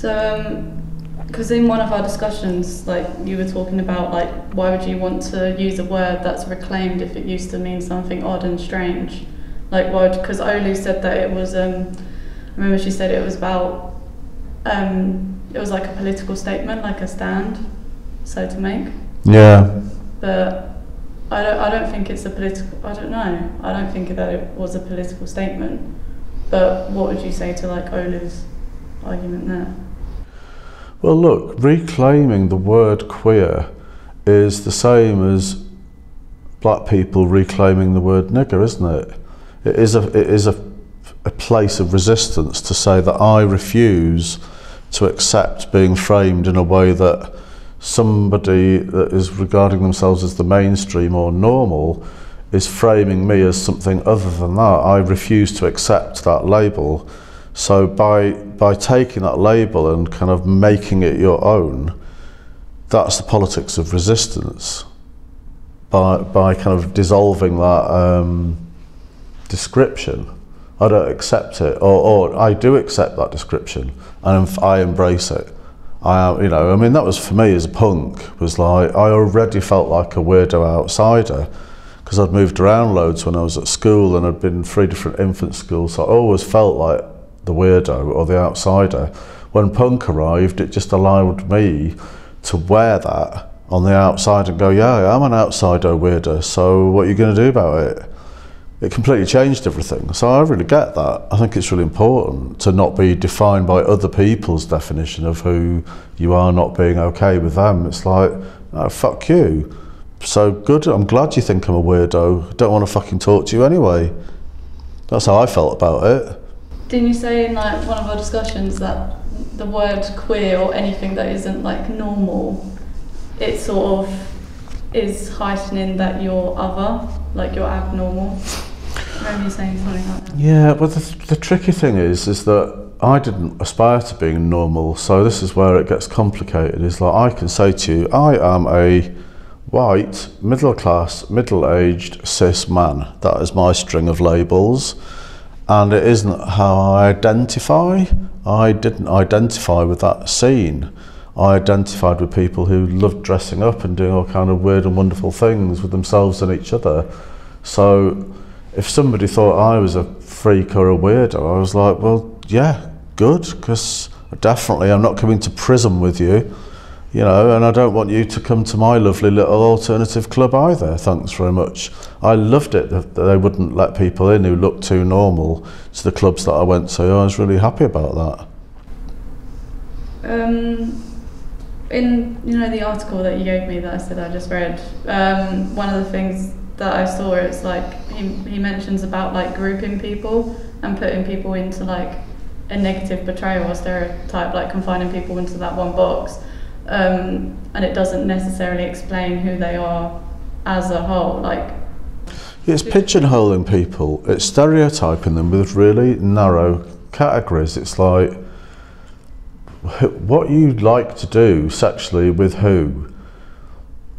So, because in one of our discussions, like, you were talking about, like, why would you want to use a word that's reclaimed if it used to mean something odd and strange? Like, why? Because Olu said that it was, I remember she said it was about, it was like a political statement, like a stand, so to make. Yeah. But I don't think it's a political, I don't know. I don't think that it was a political statement. But what would you say to, like, Olu's argument there? Well, look, reclaiming the word queer is the same as black people reclaiming the word nigger, isn't it? It is a place of resistance to say that I refuse to accept being framed in a way that somebody that is regarding themselves as the mainstream or normal is framing me as something other than that. I refuse to accept that label. So by taking that label and kind of making it your own, that's the politics of resistance. By kind of dissolving that description. I don't accept it, or I do accept that description, and I embrace it. You know, I mean, that was for me as a punk, was like, I already felt like a weirdo outsider, because I'd moved around loads when I was at school, and I'd been in 3 different infant schools, so I always felt like the weirdo or the outsider. When punk arrived, it just allowed me to wear that on the outside and go, yeah, I'm an outsider weirdo, so what are you going to do about it? It completely changed everything. So I really get that. I think it's really important to not be defined by other people's definition of who you are, not being okay with them. It's like, oh, fuck you. So good, I'm glad you think I'm a weirdo. I don't want to fucking talk to you anyway. That's how I felt about it. Didn't you say in like one of our discussions that the word queer or anything that isn't like normal, it sort of is heightening that you're other, like you're abnormal? Remember saying something like that? Yeah, well, the tricky thing is that I didn't aspire to being normal, so this is where it gets complicated. It's like I can say to you, I am a white, middle-class, middle-aged, cis man. That is my string of labels, and it isn't how I identify. I didn't identify with that scene. I identified with people who loved dressing up and doing all kind of weird and wonderful things with themselves and each other. So if somebody thought I was a freak or a weirdo, I was like, well, yeah, good, because definitely I'm not coming to prizm with you, you know, and I don't want you to come to my lovely little alternative club either, thanks very much. I loved it that they wouldn't let people in who looked too normal to the clubs that I went to. I was really happy about that. In, you know, the article that you gave me that I said I just read, one of the things that I saw, it's like he mentions about like grouping people and putting people into like a negative portrayal or stereotype, like confining people into that one box, and it doesn't necessarily explain who they are as a whole. Like, it's pigeonholing people, it's stereotyping them with really narrow categories. It's like, what you like to do sexually with who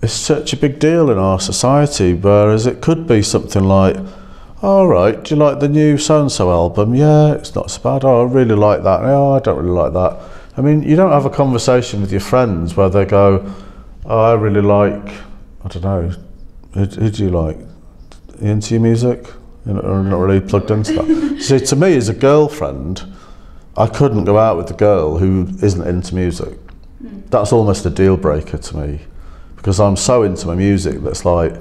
is such a big deal in our society, whereas it could be something like, all right, do you like the new so-and-so album? Yeah, it's not so bad. Oh, I really like that. No, I don't really like that. I mean, you don't have a conversation with your friends where they go, oh, I really like, I don't know, who do you like? Are you into your music? You're not really plugged into that. See, to me, as a girlfriend, I couldn't go out with a girl who isn't into music. Mm. That's almost a deal breaker to me, because I'm so into my music that's like,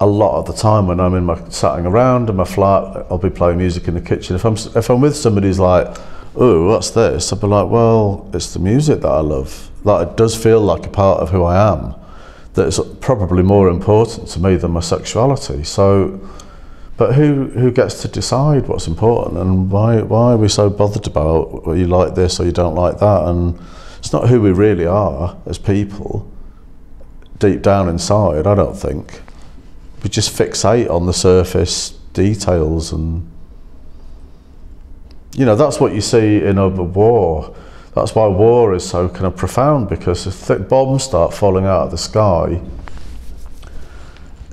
a lot of the time when I'm in my sitting around in my flat, I'll be playing music in the kitchen. If I'm with somebody who's like, oh, what's this? I'll be like, well, it's the music that I love. Like, it does feel like a part of who I am. That's probably more important to me than my sexuality. So. But who gets to decide what's important, and why are we so bothered about, well, you like this or you don't like that? And it's not who we really are as people, deep down inside, I don't think. We just fixate on the surface details, and, you know, that's what you see in a war. That's why war is so kind of profound, because if thick bombs start falling out of the sky,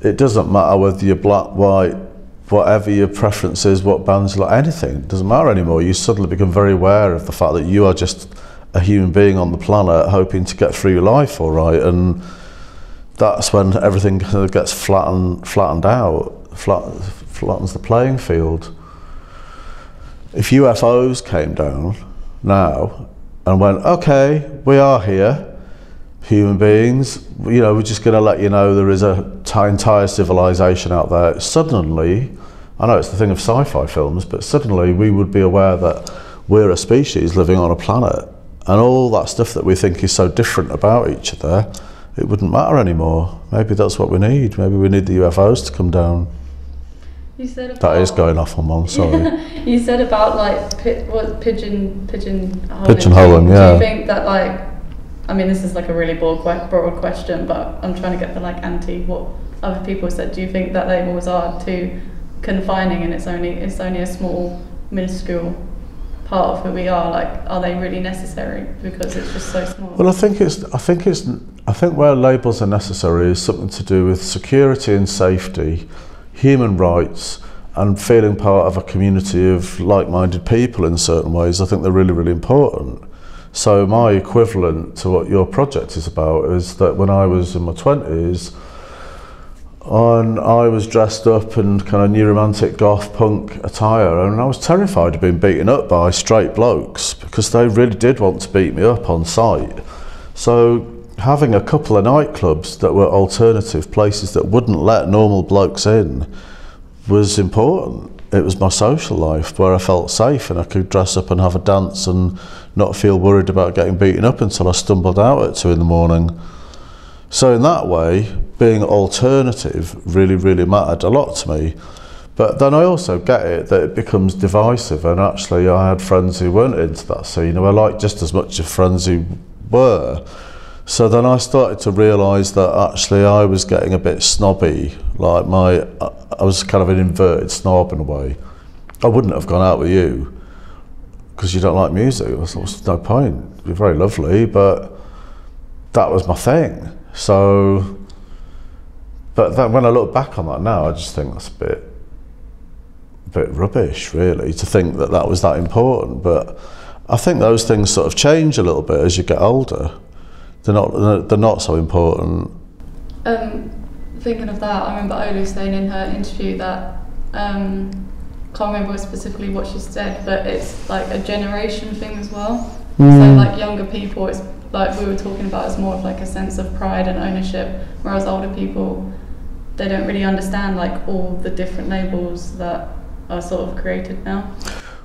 it doesn't matter whether you're black, white, whatever your preference is, what bands you like, anything, it doesn't matter anymore. You suddenly become very aware of the fact that you are just a human being on the planet hoping to get through life all right, and that's when everything kind of gets flattens the playing field. If UFOs came down now and went, okay, we are here, human beings, you know, we're just going to let you know there is an entire civilization out there, suddenly, I know it's the thing of sci-fi films, but suddenly we would be aware that we're a species living on a planet, and all that stuff that we think is so different about each other, it wouldn't matter anymore. Maybe that's what we need. Maybe we need the UFOs to come down. You said about, that is going off on one, sorry. You said about like pigeonholing. Yeah. Do you think that, like, I mean, this is like a really broad question, but I'm trying to get the like anti what other people said. Do you think that labels are too confining and it's only a small, minuscule part of who we are? Like, are they really necessary because it's just so small? Well, I think where labels are necessary is something to do with security and safety, human rights, and feeling part of a community of like-minded people in certain ways. I think they're really, really important. So my equivalent to what your project is about is that when I was in my 20s, and I was dressed up in kind of new romantic goth punk attire, and I was terrified of being beaten up by straight blokes because they really did want to beat me up on sight. So having a couple of nightclubs that were alternative places that wouldn't let normal blokes in was important. It was my social life where I felt safe and I could dress up and have a dance and not feel worried about getting beaten up until I stumbled out at 2 in the morning. So in that way, being alternative really, really mattered a lot to me. But then I also get it that it becomes divisive, and actually I had friends who weren't into that scene who I liked just as much as friends who were. So then I started to realise that actually I was getting a bit snobby, like I was kind of an inverted snob in a way. I wouldn't have gone out with you because you don't like music. I thought, there's no point, you're very lovely, but that was my thing. So, but then when I look back on that now, I just think that's a bit rubbish, really, to think that that was that important. But I think those things sort of change a little bit as you get older. They're not so important. Thinking of that, I remember Olu saying in her interview that can't remember specifically what she said, but it's like a generation thing as well. So like younger people, it's like we were talking about, it's more of like a sense of pride and ownership, whereas older people, they don't really understand like all the different labels that are sort of created now.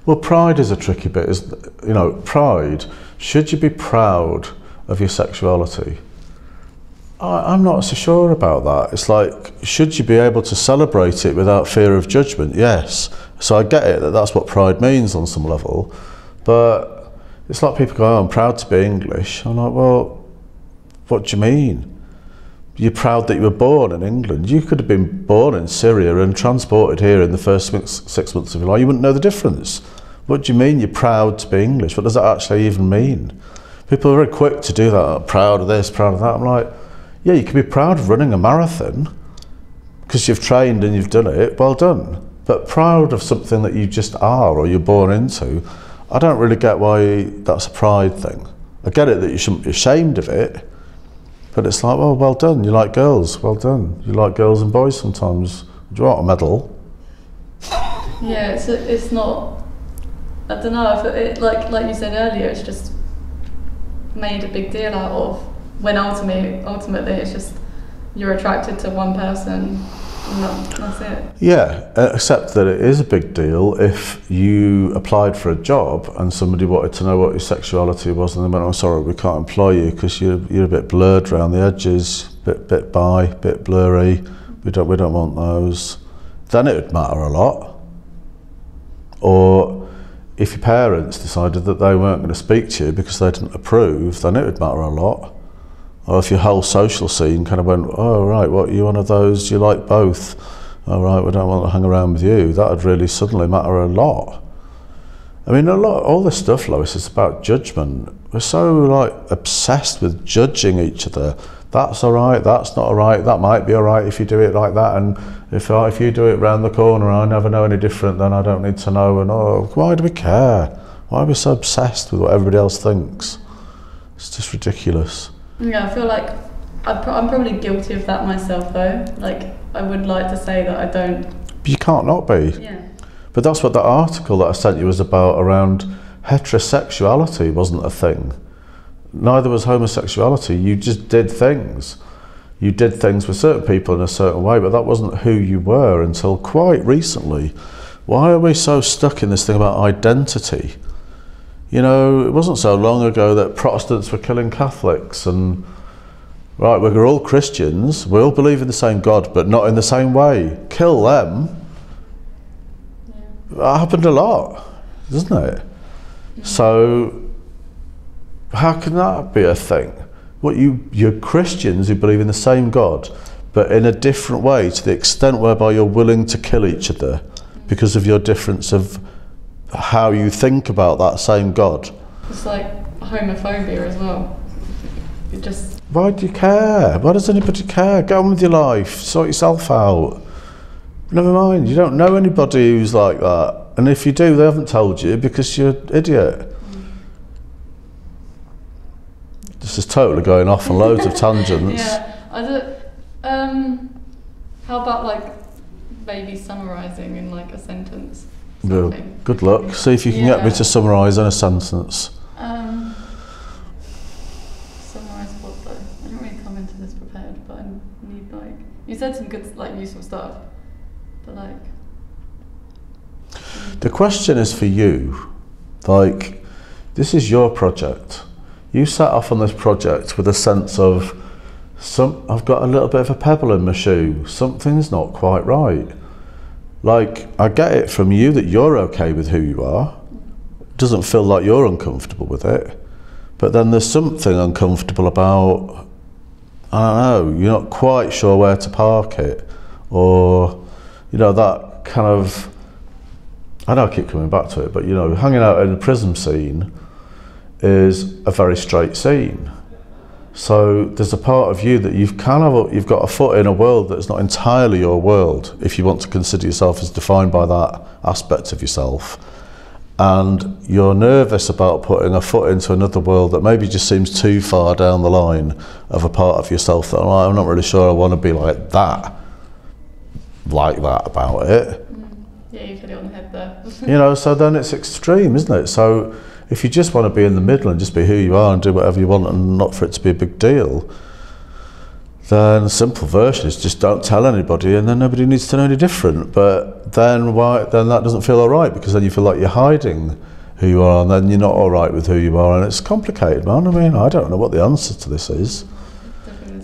Well, pride is a tricky bit, isn't it? You know, pride, should you be proud of your sexuality? I'm not so sure about that. It's like, should you be able to celebrate it without fear of judgment? Yes. So I get it that that's what pride means on some level, but it's like people go, oh, I'm proud to be English. I'm like, well, what do you mean? You're proud that you were born in England. You could have been born in Syria and transported here in the first 6 months of your life. You wouldn't know the difference. What do you mean you're proud to be English? What does that actually even mean? People are very quick to do that. Oh, proud of this, proud of that. I'm like, yeah, you can be proud of running a marathon because you've trained and you've done it. Well done. But proud of something that you just are or you're born into, I don't really get why that's a pride thing. I get it that you shouldn't be ashamed of it, but it's like, well, well done, you like girls, well done. You like girls and boys sometimes. Do you want a medal? Yeah, it's not, I don't know, it, like you said earlier, it's just made a big deal out of, when ultimately it's just, you're attracted to one person. No, that's it. Yeah, except that it is a big deal if you applied for a job and somebody wanted to know what your sexuality was and they went, oh, sorry, we can't employ you because you're a bit blurred around the edges, bit bi, bit blurry, we don't want those. Then it would matter a lot. Or if your parents decided that they weren't going to speak to you because they didn't approve, then it would matter a lot. Or if your whole social scene kind of went, oh right, what, you one of those, you like both, all right, we don't want to hang around with you, that would really suddenly matter a lot. I mean, all this stuff, Lois, is about judgment. We're so like obsessed with judging each other. That's all right, that's not all right, that might be all right if you do it like that, and if you do it round the corner and I never know any different, then I don't need to know, and oh, why do we care? Why are we so obsessed with what everybody else thinks? It's just ridiculous. Yeah, I feel like I'm probably guilty of that myself though. Like, I would like to say that I don't. But you can't not be. Yeah. But that's what that article that I sent you was about, around heterosexuality wasn't a thing. Neither was homosexuality. You just did things. You did things with certain people in a certain way, but that wasn't who you were until quite recently. Why are we so stuck in this thing about identity? You know, it wasn't so long ago that Protestants were killing Catholics and, right, we're all Christians, we all believe in the same God, but not in the same way. Kill them. Yeah. That happened a lot, doesn't it? Yeah. So, how can that be a thing? What, you're Christians who believe in the same God, but in a different way, to the extent whereby you're willing to kill each other because of your difference of how you think about that same God. It's like homophobia as well. It just... Why do you care? Why does anybody care? Go on with your life, sort yourself out. Never mind, you don't know anybody who's like that. And if you do, they haven't told you because you're an idiot. This is totally going off on loads of tangents. Yeah, I don't, how about like maybe summarising in like a sentence? Well, good luck. See if you can get me to summarise in a sentence. Summarise what though? I didn't really come into this prepared, but I need like, you said some good like useful stuff, but like. The question is for you, like, this is your project. You set off on this project with a sense of, I've got a little bit of a pebble in my shoe, something's not quite right. Like, I get it from you that you're okay with who you are. It doesn't feel like you're uncomfortable with it. But then there's something uncomfortable about, I don't know, you're not quite sure where to park it. Or, you know, that kind of, I know I keep coming back to it, but you know, hanging out in the prizm scene is a very straight scene. So there's a part of you that you've kind of, you've got a foot in a world that's not entirely your world, if you want to consider yourself as defined by that aspect of yourself. And you're nervous about putting a foot into another world that maybe just seems too far down the line of a part of yourself that, oh, I'm not really sure I want to be like that about it. Yeah, you hit it on the head there. You know, so then it's extreme, isn't it? So if you just want to be in the middle and just be who you are and do whatever you want and not for it to be a big deal, then the simple version is just don't tell anybody and then nobody needs to know any different. But then why? Then that doesn't feel all right, because then you feel like you're hiding who you are and then you're not all right with who you are, and it's complicated, man. I mean, I don't know what the answer to this is.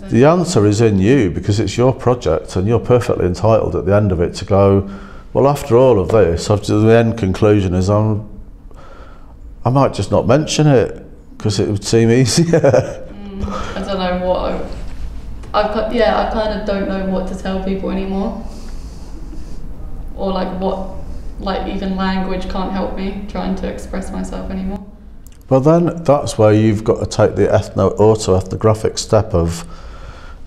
The answer is in you, because it's your project and you're perfectly entitled at the end of it to go, well, after all of this, after the end conclusion is I might just not mention it because it would seem easier. I don't know what I kind of don't know what to tell people anymore, or like what, like even language can't help me trying to express myself anymore. Well, then that's where you've got to take the auto-ethnographic step of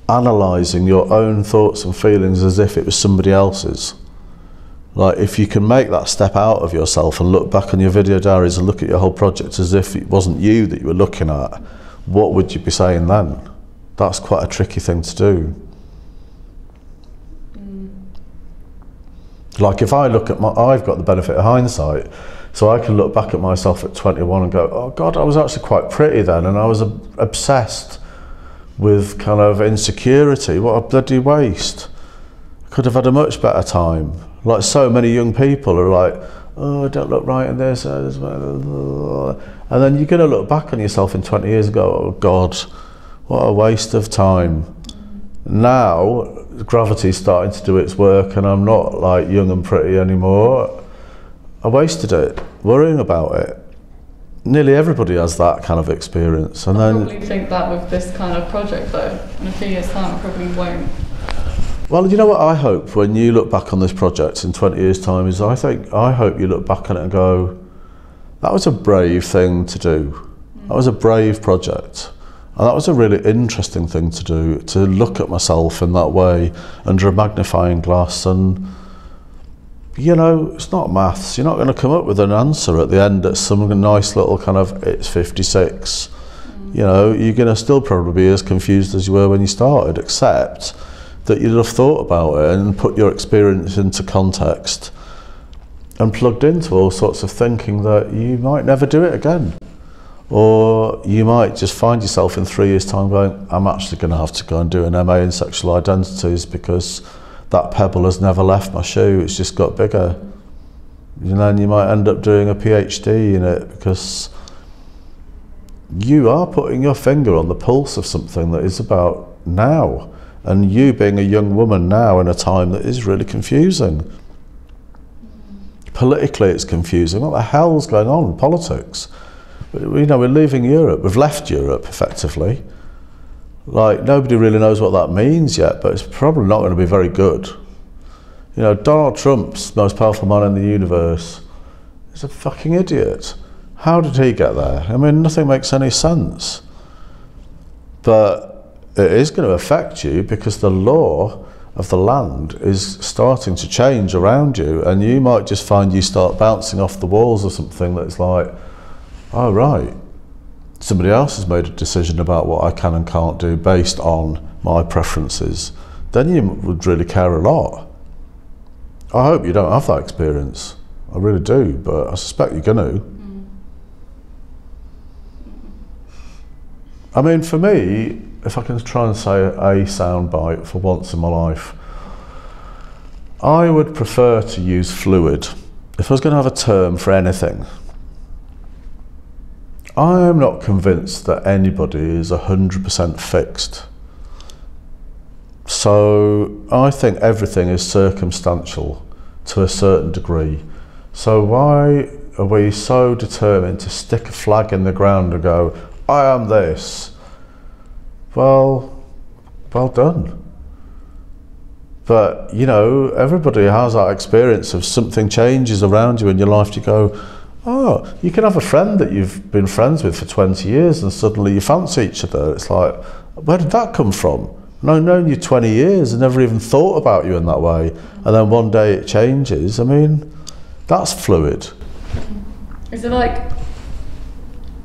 analysing your own thoughts and feelings as if it was somebody else's. Like, if you can make that step out of yourself and look back on your video diaries and look at your whole project as if it wasn't you that you were looking at, what would you be saying then? That's quite a tricky thing to do. Like, if I look at I've got the benefit of hindsight, so I can look back at myself at 21 and go, oh God, I was actually quite pretty then, and I was obsessed with kind of insecurity. What a bloody waste. I could have had a much better time. Like, so many young people are like, oh, I don't look right in this. And then you're going to look back on yourself in 20 years and go, oh God, what a waste of time. Now, gravity's starting to do its work and I'm not like young and pretty anymore. I wasted it, worrying about it. Nearly everybody has that kind of experience. And I probably think that with this kind of project though, in a few years time, I probably won't. Well, you know what I hope when you look back on this project in 20 years' time is I hope you look back on it and go, that was a brave thing to do. That was a brave project. And that was a really interesting thing to do, to look at myself in that way under a magnifying glass. And, you know, it's not maths. You're not going to come up with an answer at the end that's some nice little kind of, it's 56. you know, you're going to still probably be as confused as you were when you started, except that you'd have thought about it and put your experience into context and plugged into all sorts of thinking that you might never do it again. Or you might just find yourself in 3 years' time going, I'm actually going to have to go and do an MA in sexual identities because that pebble has never left my shoe, it's just got bigger. And then you might end up doing a PhD in it because you are putting your finger on the pulse of something that is about now. And you being a young woman now in a time that is really confusing. Politically it's confusing. What the hell's going on in politics? You know, we're leaving Europe, we've left Europe effectively. Like, nobody really knows what that means yet, but it's probably not going to be very good. You know, Donald Trump's the most powerful man in the universe. He's a fucking idiot. How did he get there? I mean, nothing makes any sense. But it is going to affect you because the law of the land is starting to change around you, and you might just find you start bouncing off the walls or something that's like, oh right, somebody else has made a decision about what I can and can't do based on my preferences. Then you would really care a lot. I hope you don't have that experience. I really do, but I suspect you're going to. I mean, for me, if I can try and say a soundbite for once in my life, I would prefer to use fluid. If I was going to have a term for anything, I am not convinced that anybody is 100% fixed. So I think everything is circumstantial to a certain degree. So why are we so determined to stick a flag in the ground and go, I am this? Well, well done. But, you know, everybody has that experience of something changes around you in your life to go, oh, you can have a friend that you've been friends with for 20 years and suddenly you fancy each other. It's like, where did that come from? And I've known you 20 years and never even thought about you in that way. And then one day it changes. I mean, that's fluid. Is it like,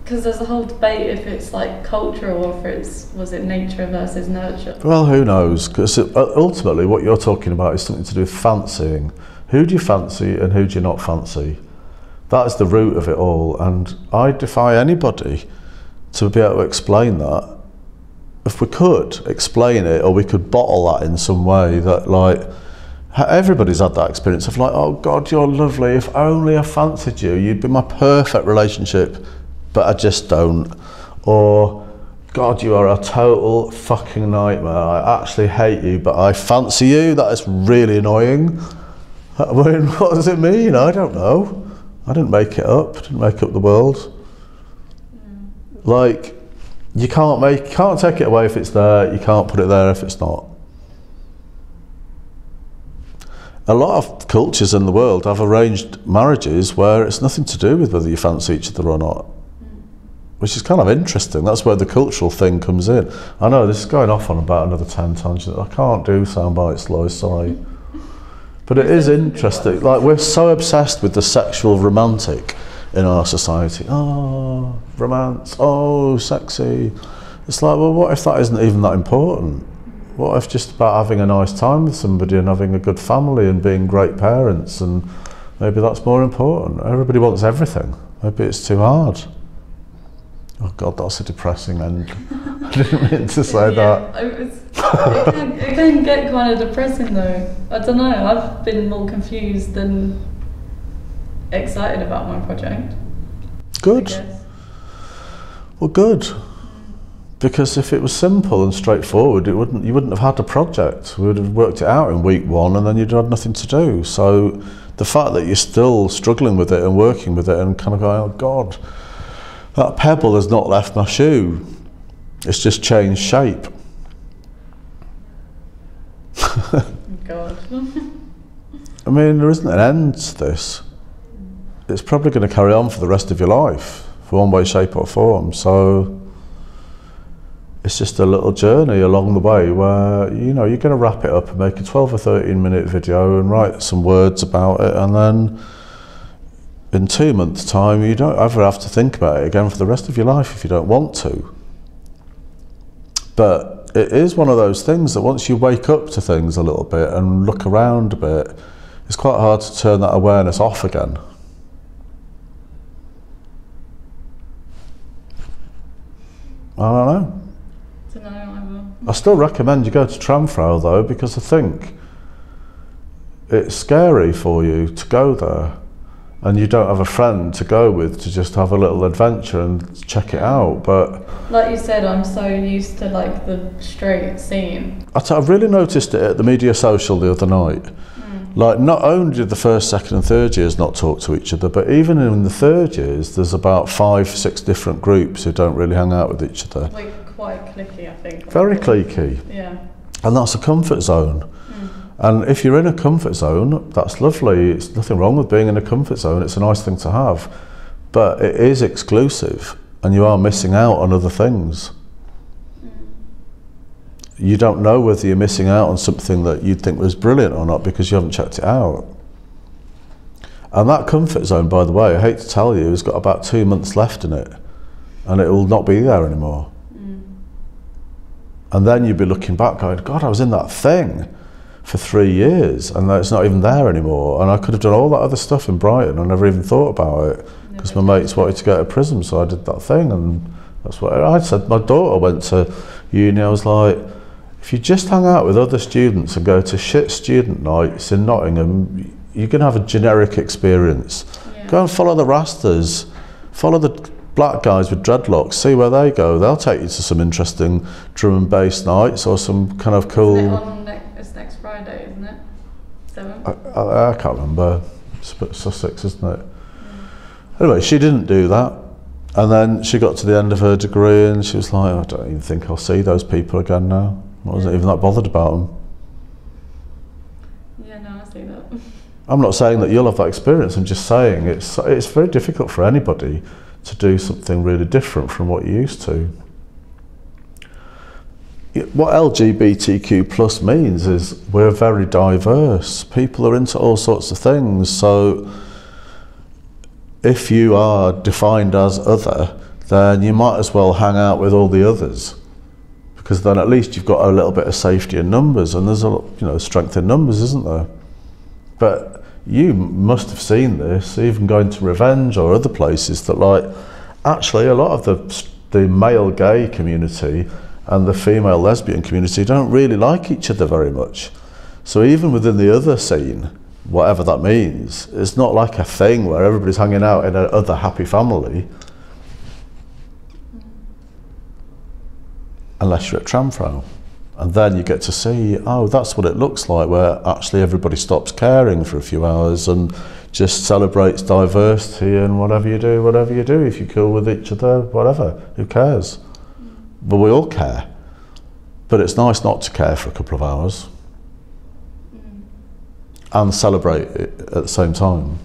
because there's a whole debate if it's like cultural or if it's, was it nature versus nurture? Well, who knows? Because ultimately what you're talking about is something to do with fancying. Who do you fancy and who do you not fancy? That is the root of it all, and I defy anybody to be able to explain that. If we could explain it, or we could bottle that in some way, that like, everybody's had that experience of like, oh God, you're lovely, if only I fancied you, you'd be my perfect relationship, but I just don't. Or, God, you are a total fucking nightmare, I actually hate you, but I fancy you, that is really annoying. I mean, what does it mean? I don't know. I didn't make it up, I didn't make up the world. No. Like, you can't take it away if it's there, you can't put it there if it's not. A lot of cultures in the world have arranged marriages where it's nothing to do with whether you fancy each other or not. Which is kind of interesting, that's where the cultural thing comes in. I know, this is going off on about another 10 tangents, I can't do sound bites, Lois, sorry. But it is interesting, like we're so obsessed with the sexual romantic in our society. Oh, romance, oh, sexy. It's like, well, what if that isn't even that important? What if just about having a nice time with somebody and having a good family and being great parents, and maybe that's more important. Everybody wants everything. Maybe it's too hard. Oh God, that's a depressing end. I didn't mean to say yeah, that. It can get kind of depressing though. I don't know, I've been more confused than excited about my project. Good. Well, good. Because if it was simple and straightforward, you wouldn't have had a project. We would have worked it out in week 1 and then you'd have had nothing to do. So the fact that you're still struggling with it and working with it and kind of going, oh God, that pebble has not left my shoe. It's just changed shape. God. I mean, there isn't an end to this. It's probably going to carry on for the rest of your life, for one way, shape or form. So it's just a little journey along the way where, you know, you're going to wrap it up and make a 12 or 13-minute video and write some words about it, and then in 2 months' time, you don't ever have to think about it again for the rest of your life if you don't want to. But it is one of those things that once you wake up to things a little bit and look around a bit, it's quite hard to turn that awareness off again. I don't know. Don't know, I will. I still recommend you go to Traumfrau though, because I think it's scary for you to go there and you don't have a friend to go with to just have a little adventure and check it out. But like you said, I'm so used to like the straight scene. I really noticed it at the media social the other night. Mm. Like, not only did the first, second and third years not talk to each other, but even in the third years there's about 5, 6 different groups who don't really hang out with each other. Like quite cliquey, I think. Very cliquey. Yeah. And that's a comfort zone. And if you're in a comfort zone, that's lovely. It's nothing wrong with being in a comfort zone. It's a nice thing to have, but it is exclusive and you are missing out on other things. Mm. You don't know whether you're missing out on something that you'd think was brilliant or not because you haven't checked it out. And that comfort zone, by the way, I hate to tell you, has got about 2 months left in it and it will not be there anymore. Mm. And then you'd be looking back going, God, I was in that thing for 3 years and it's not even there anymore, and I could have done all that other stuff in Brighton. I never even thought about it because my mates wanted to go to Prizm, so I did that thing, and that's what I said. My daughter went to uni. I was like, if you just hang out with other students and go to shit student nights in Nottingham, you're going to have a generic experience. Yeah. Go and follow the Rastas, follow the black guys with dreadlocks, see where they go. They'll take you to some interesting drum and bass nights or some kind of cool... Friday, isn't it? 7? I can't remember. It's a bit Sussex, isn't it? Mm. Anyway, she didn't do that, and then she got to the end of her degree and she was like, I don't even think I'll see those people again now. I wasn't even that bothered about them. Yeah, no, I see that. I'm not saying that you'll have that experience, I'm just saying it's very difficult for anybody to do something really different from what you're used to. What LGBTQ+ means is we're very diverse. People are into all sorts of things. So if you are defined as other, then you might as well hang out with all the others, because then at least you've got a little bit of safety in numbers, and there's a strength in numbers, isn't there? But you must have seen this, even going to Revenge or other places, that like actually a lot of the male gay community and the female lesbian community don't really like each other very much. So even within the other scene, whatever that means, it's not like a thing where everybody's hanging out in another happy family. Unless you're at Traumfrau. And then you get to see, oh, that's what it looks like, where actually everybody stops caring for a few hours and just celebrates diversity and whatever you do, if you're cool with each other, whatever, who cares? But we all care, but it's nice not to care for a couple of hours and celebrate it at the same time.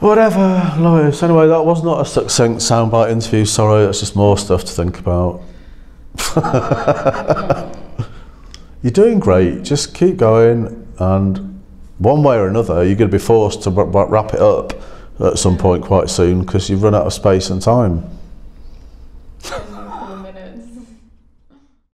Whatever, Lois. Anyway, that was not a succinct soundbite interview, sorry, that's just more stuff to think about. You're doing great, just keep going, and one way or another you're going to be forced to wrap it up at some point quite soon, because you've run out of space and time.